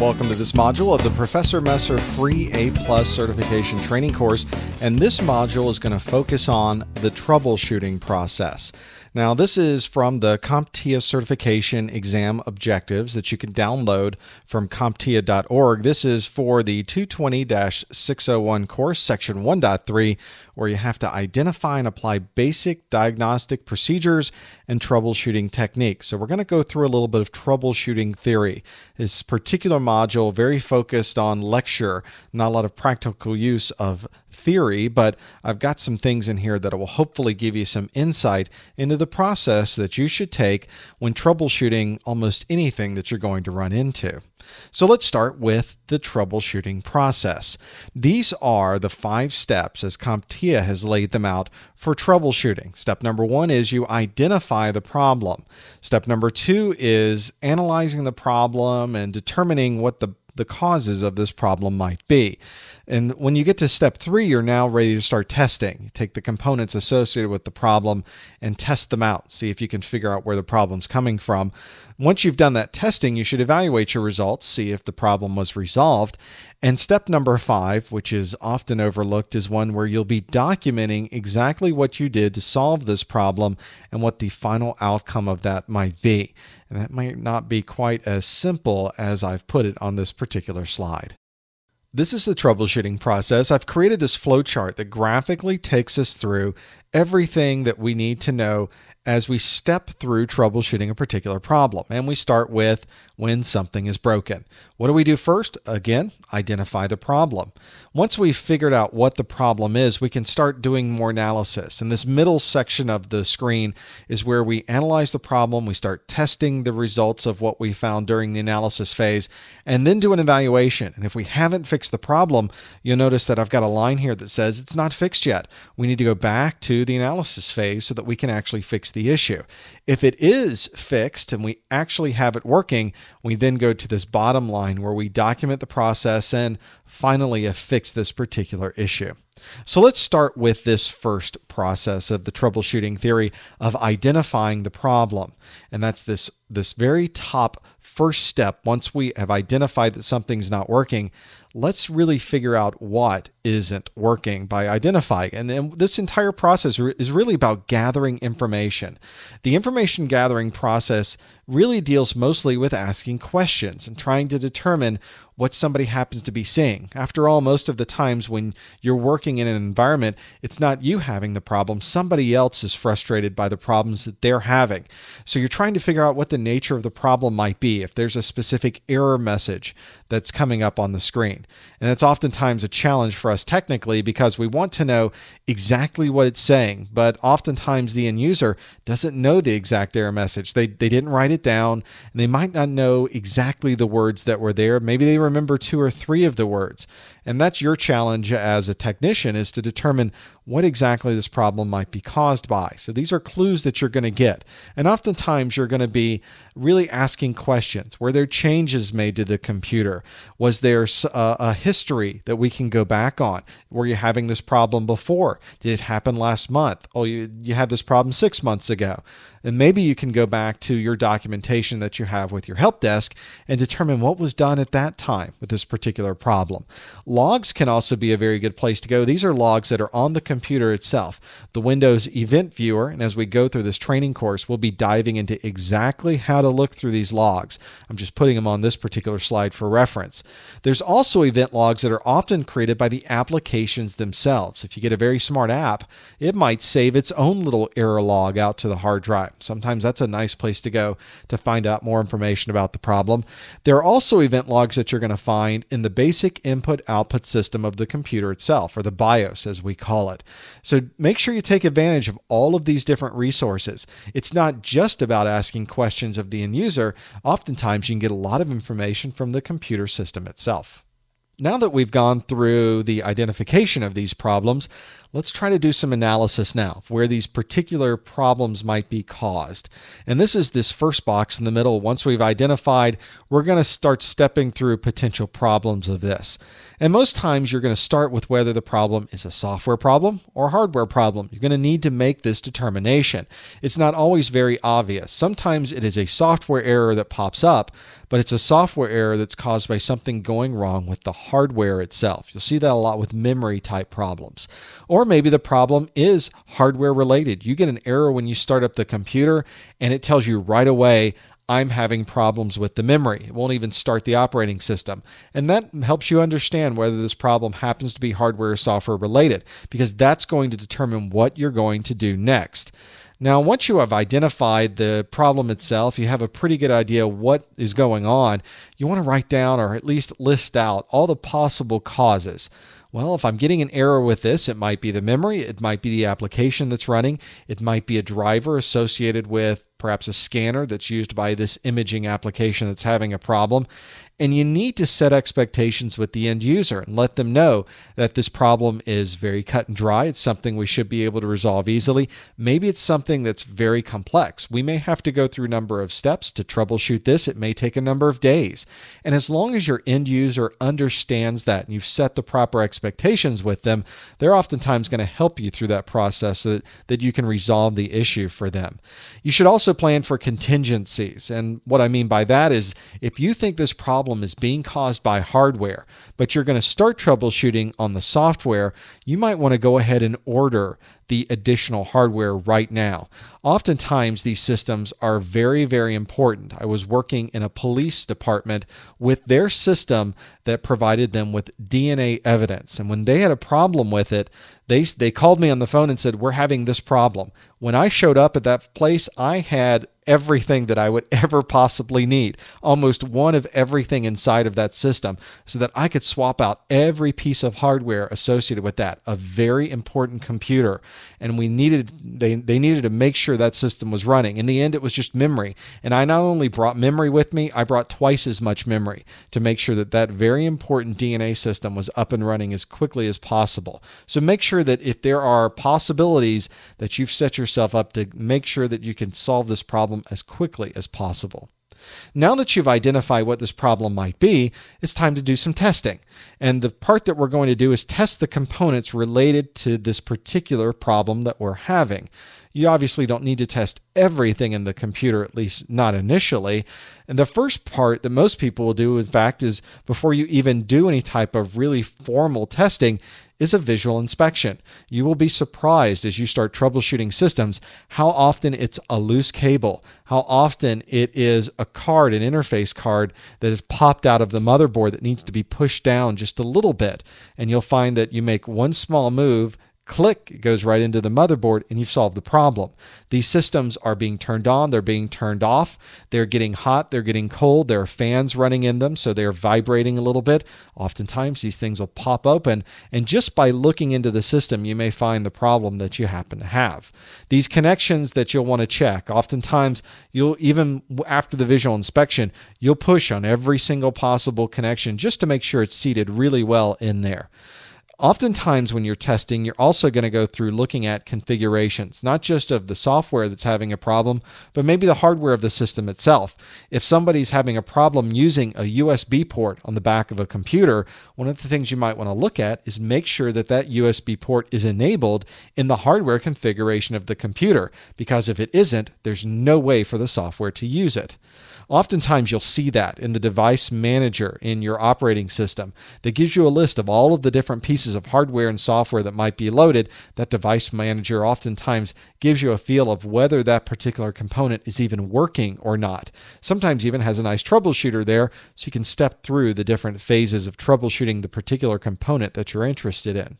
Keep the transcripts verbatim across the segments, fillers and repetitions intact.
Welcome to this module of the Professor Messer free A plus certification training course, and this module is going to focus on the troubleshooting process. Now, this is from the CompTIA certification exam objectives that you can download from CompTIA dot org. This is for the two twenty dash six oh one course, section one point three, where you have to identify and apply basic diagnostic procedures and troubleshooting techniques. So we're going to go through a little bit of troubleshooting theory. This particular module, very focused on lecture, not a lot of practical use of theory, but I've got some things in here that will hopefully give you some insight into the process that you should take when troubleshooting almost anything that you're going to run into. So let's start with the troubleshooting process. These are the five steps as CompTIA has laid them out for troubleshooting. Step number one is you identify the problem. Step number two is analyzing the problem and determining what the the causes of this problem might be. And when you get to step three, you're now ready to start testing. You take the components associated with the problem and test them out. See if you can figure out where the problem's coming from. Once you've done that testing, you should evaluate your results, see if the problem was resolved. And step number five, which is often overlooked, is one where you'll be documenting exactly what you did to solve this problem and what the final outcome of that might be. And that might not be quite as simple as I've put it on this particular slide. This is the troubleshooting process. I've created this flowchart that graphically takes us through everything that we need to know as we step through troubleshooting a particular problem. And we start with when something is broken. What do we do first? Again, identify the problem. Once we've figured out what the problem is, we can start doing more analysis. And this middle section of the screen is where we analyze the problem. We start testing the results of what we found during the analysis phase and then do an evaluation. And if we haven't fixed the problem, you'll notice that I've got a line here that says it's not fixed yet. We need to go back to the analysis phase so that we can actually fix the issue. If it is fixed and we actually have it working, we then go to this bottom line where we document the process and finally affix this particular issue. So let's start with this first process of the troubleshooting theory of identifying the problem. And that's this, this very top first step. Once we have identified that something's not working, let's really figure out what isn't working by identifying. And then this entire process is really about gathering information. The information gathering process really deals mostly with asking questions and trying to determine what somebody happens to be seeing. After all, most of the times when you're working in an environment, it's not you having the problem. Somebody else is frustrated by the problems that they're having. So you're trying to figure out what the nature of the problem might be, if there's a specific error message that's coming up on the screen. And that's oftentimes a challenge for us technically because we want to know exactly what it's saying, but oftentimes the end user doesn't know the exact error message. They, they didn't write it down, and they might not know exactly the words that were there. Maybe they remember two or three of the words. And that's your challenge as a technician, is to determine what exactly this problem might be caused by. So these are clues that you're going to get. And oftentimes you're going to be really asking questions. Were there changes made to the computer? Was there a, a history that we can go back on? Were you having this problem before? Did it happen last month? Oh, you, you had this problem six months ago. And maybe you can go back to your documentation that you have with your help desk and determine what was done at that time with this particular problem. Logs can also be a very good place to go. These are logs that are on the computer itself, the Windows Event Viewer. And as we go through this training course, we'll be diving into exactly how to look through these logs. I'm just putting them on this particular slide for reference. There's also event logs that are often created by the applications themselves. If you get a very smart app, it might save its own little error log out to the hard drive. Sometimes that's a nice place to go to find out more information about the problem. There are also event logs that you're going to find in the basic input-output system of the computer itself, or the BIOS as we call it. So make sure you take advantage of all of these different resources. It's not just about asking questions of the end user. Oftentimes you can get a lot of information from the computer system itself. Now that we've gone through the identification of these problems, let's try to do some analysis now where these particular problems might be caused. And this is this first box in the middle. Once we've identified, we're going to start stepping through potential problems of this. And most times you're going to start with whether the problem is a software problem or a hardware problem. You're going to need to make this determination. It's not always very obvious. Sometimes it is a software error that pops up, but it's a software error that's caused by something going wrong with the hardware itself. You'll see that a lot with memory type problems. Or maybe the problem is hardware related. You get an error when you start up the computer and it tells you right away, I'm having problems with the memory. It won't even start the operating system. And that helps you understand whether this problem happens to be hardware or software related, because that's going to determine what you're going to do next. Now, once you have identified the problem itself, you have a pretty good idea what is going on. You want to write down or at least list out all the possible causes. Well, if I'm getting an error with this, it might be the memory, it might be the application that's running, it might be a driver associated with perhaps a scanner that's used by this imaging application that's having a problem. And you need to set expectations with the end user and let them know that this problem is very cut and dry. It's something we should be able to resolve easily. Maybe it's something that's very complex. We may have to go through a number of steps to troubleshoot this. It may take a number of days. And as long as your end user understands that and you've set the proper expectations with them, they're oftentimes going to help you through that process so that, that you can resolve the issue for them. You should also plan for contingencies. And what I mean by that is if you think this problem is being caused by hardware, but you're going to start troubleshooting on the software, you might want to go ahead and order the additional hardware right now. Oftentimes, these systems are very, very important. I was working in a police department with their system that provided them with D N A evidence. And when they had a problem with it, they, they called me on the phone and said, we're having this problem. When I showed up at that place, I had everything that I would ever possibly need, almost one of everything inside of that system, so that I could swap out every piece of hardware associated with that, a very important computer. And we needed, they, they needed to make sure that system was running. In the end, it was just memory. And I not only brought memory with me, I brought twice as much memory to make sure that that very important D N A system was up and running as quickly as possible. So make sure that if there are possibilities that you've set yourself up to make sure that you can solve this problem as quickly as possible. Now that you've identified what this problem might be, it's time to do some testing. And the part that we're going to do is test the components related to this particular problem that we're having. You obviously don't need to test everything in the computer, at least not initially. And the first part that most people will do, in fact, is before you even do any type of really formal testing, is a visual inspection. You will be surprised as you start troubleshooting systems how often it's a loose cable, how often it is a card, an interface card that is popped out of the motherboard that needs to be pushed down just a little bit. And you'll find that you make one small move, click, it goes right into the motherboard and you've solved the problem. These systems are being turned on, they're being turned off, they're getting hot, they're getting cold, there are fans running in them, so they're vibrating a little bit. Oftentimes these things will pop open, and just by looking into the system, you may find the problem that you happen to have. These connections that you'll want to check, oftentimes you'll, even after the visual inspection, you'll push on every single possible connection just to make sure it's seated really well in there. Oftentimes when you're testing, you're also going to go through looking at configurations, not just of the software that's having a problem, but maybe the hardware of the system itself. If somebody's having a problem using a U S B port on the back of a computer, one of the things you might want to look at is make sure that that U S B port is enabled in the hardware configuration of the computer, because if it isn't, there's no way for the software to use it. Oftentimes you'll see that in the device manager in your operating system that gives you a list of all of the different pieces of hardware and software that might be loaded. That device manager oftentimes gives you a feel of whether that particular component is even working or not. Sometimes even has a nice troubleshooter there so you can step through the different phases of troubleshooting the particular component that you're interested in.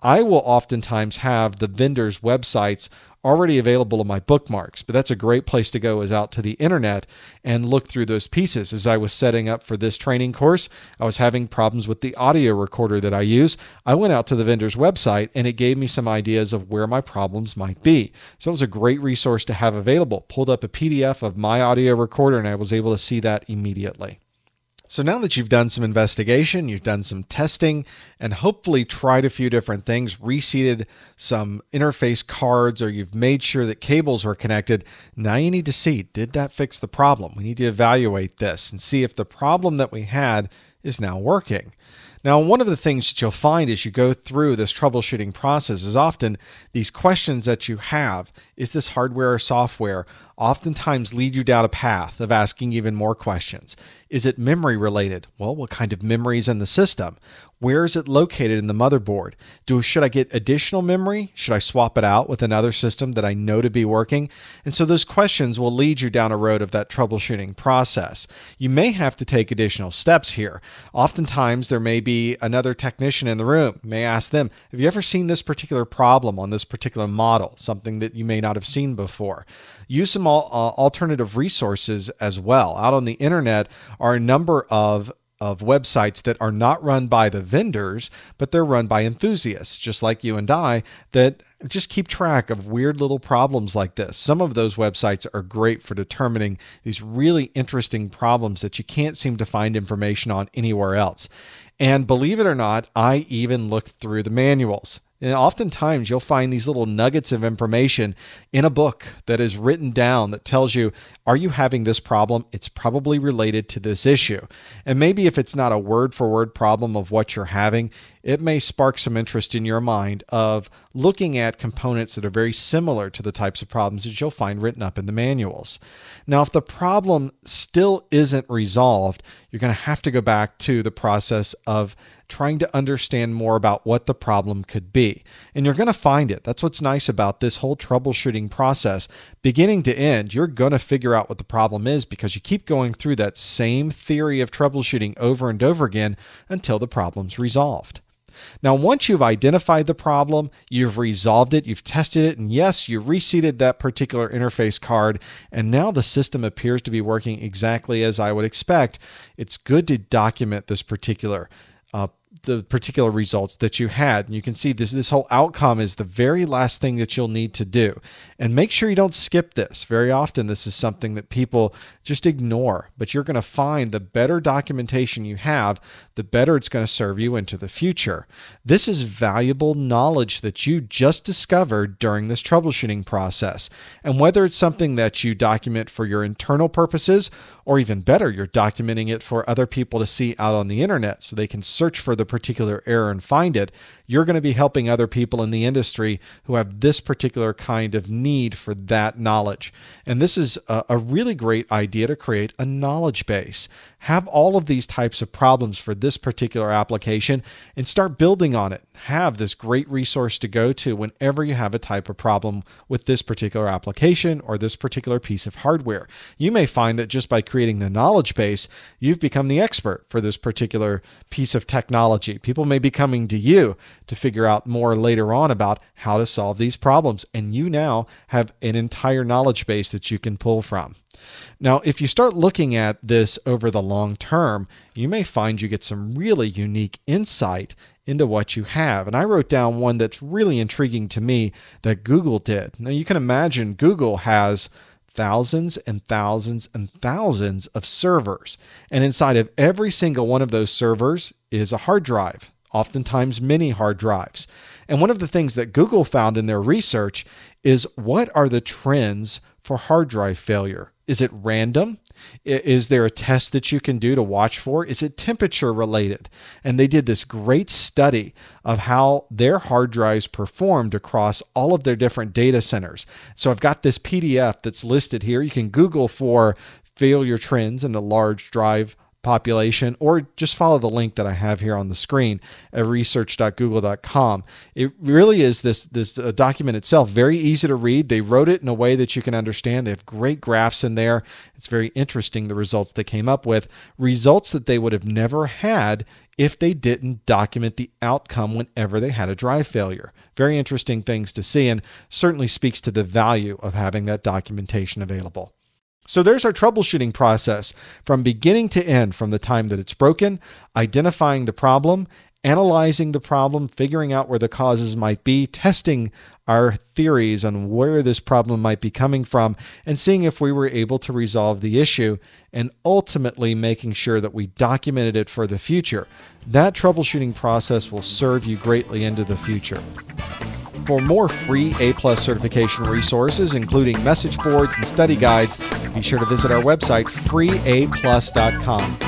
I will oftentimes have the vendors' websites already available in my bookmarks, but that's a great place to go, is out to the internet and look through those pieces. As I was setting up for this training course, I was having problems with the audio recorder that I use. I went out to the vendor's website and it gave me some ideas of where my problems might be. So it was a great resource to have available. Pulled up a P D F of my audio recorder and I was able to see that immediately. So now that you've done some investigation, you've done some testing, and hopefully tried a few different things, reseated some interface cards, or you've made sure that cables were connected, now you need to see, did that fix the problem? We need to evaluate this and see if the problem that we had is now working. Now, one of the things that you'll find as you go through this troubleshooting process is often these questions that you have, is this hardware or software, oftentimes lead you down a path of asking even more questions. Is it memory related? Well, what kind of memory is in the system? Where is it located in the motherboard? Do, should I get additional memory? Should I swap it out with another system that I know to be working? And so those questions will lead you down a road of that troubleshooting process. You may have to take additional steps here. Oftentimes there may be another technician in the room. You may ask them, have you ever seen this particular problem on this particular model? Something that you may not have seen before. Use some al- uh, alternative resources as well. Out on the internet are a number of of websites that are not run by the vendors, but they're run by enthusiasts, just like you and I, that just keep track of weird little problems like this. Some of those websites are great for determining these really interesting problems that you can't seem to find information on anywhere else. And believe it or not, I even looked through the manuals. And oftentimes you'll find these little nuggets of information in a book that is written down that tells you, are you having this problem? It's probably related to this issue. And maybe if it's not a word for word problem of what you're having, it may spark some interest in your mind of looking at components that are very similar to the types of problems that you'll find written up in the manuals. Now, if the problem still isn't resolved, you're going to have to go back to the process of trying to understand more about what the problem could be. And you're going to find it. That's what's nice about this whole troubleshooting process. Beginning to end, you're going to figure out what the problem is because you keep going through that same theory of troubleshooting over and over again until the problem's resolved. Now, once you've identified the problem, you've resolved it, you've tested it, and yes, you reseated that particular interface card, and now the system appears to be working exactly as I would expect, it's good to document this particular uh, the particular results that you had. And you can see this, this whole outcome is the very last thing that you'll need to do. And make sure you don't skip this. Very often, this is something that people just ignore, but you're going to find the better documentation you have, the better it's going to serve you into the future. This is valuable knowledge that you just discovered during this troubleshooting process. And whether it's something that you document for your internal purposes, or even better, you're documenting it for other people to see out on the internet so they can search for the particular error and find it, you're going to be helping other people in the industry who have this particular kind of need for that knowledge. And this is a, a really great idea to create a knowledge base. Have all of these types of problems for this particular application and start building on it. Have this great resource to go to whenever you have a type of problem with this particular application or this particular piece of hardware. You may find that just by creating the knowledge base, you've become the expert for this particular piece of technology. People may be coming to you to figure out more later on about how to solve these problems, and you now have an entire knowledge base that you can pull from. Now, if you start looking at this over the long term, you may find you get some really unique insight into what you have. And I wrote down one that's really intriguing to me that Google did. Now, you can imagine Google has thousands and thousands and thousands of servers. And inside of every single one of those servers is a hard drive, oftentimes many hard drives. And one of the things that Google found in their research is what are the trends for hard drive failure? Is it random? Is there a test that you can do to watch for? Is it temperature related? And they did this great study of how their hard drives performed across all of their different data centers. So I've got this P D F that's listed here. You can Google for failure trends in a large drive population, or just follow the link that I have here on the screen at research dot google dot com. It really is this, this uh, document itself, very easy to read. They wrote it in a way that you can understand. They have great graphs in there. It's very interesting, the results they came up with, results that they would have never had if they didn't document the outcome whenever they had a drive failure. Very interesting things to see, and certainly speaks to the value of having that documentation available. So there's our troubleshooting process from beginning to end, from the time that it's broken, identifying the problem, analyzing the problem, figuring out where the causes might be, testing our theories on where this problem might be coming from, and seeing if we were able to resolve the issue, and ultimately making sure that we documented it for the future. That troubleshooting process will serve you greatly into the future. For more free A plus certification resources, including message boards and study guides, be sure to visit our website, free a plus dot com.